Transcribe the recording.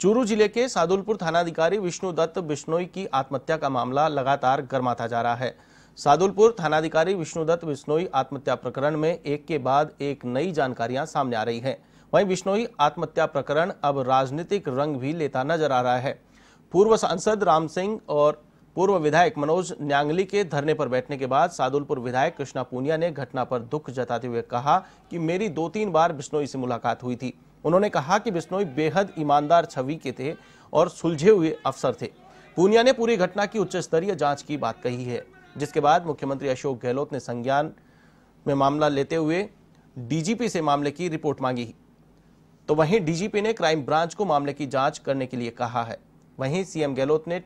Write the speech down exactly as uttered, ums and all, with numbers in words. चूरू जिले के सादुलपुर थानाधिकारी विष्णु दत्त बिश्नोई की आत्महत्या का मामला लगातार गर्माता जा रहा है। सादुलपुर थानाधिकारी विष्णु दत्त बिश्नोई आत्महत्या प्रकरण में एक के बाद एक नई जानकारियां सामने आ रही हैं। वहीं बिश्नोई आत्महत्या प्रकरण अब राजनीतिक रंग भी लेता नजर आ रहा है। पूर्व सांसद राम सिंह और पूर्व विधायक मनोज न्यांगली के धरने पर बैठने के बाद सादुलपुर विधायक कृष्णा पुनिया ने घटना पर दुख जताते हुए कहा कि मेरी दो तीन बार बिश्नोई से मुलाकात हुई थी। उन्होंने कहा कि बिश्नोई बेहद ईमानदार छवि के थे और सुलझे हुए अफसर थे। पूनिया ने पूरी घटना की उच्च स्तरीय जांच की बात कही है, जिसके बाद मुख्यमंत्री अशोक गहलोत ने संज्ञान में मामला लेते हुए डीजीपी से मामले की रिपोर्ट मांगी, तो वहीं डीजीपी ने क्राइम ब्रांच को मामले की जांच करने के लिए कहा है। वहीं सीएम गहलोत ने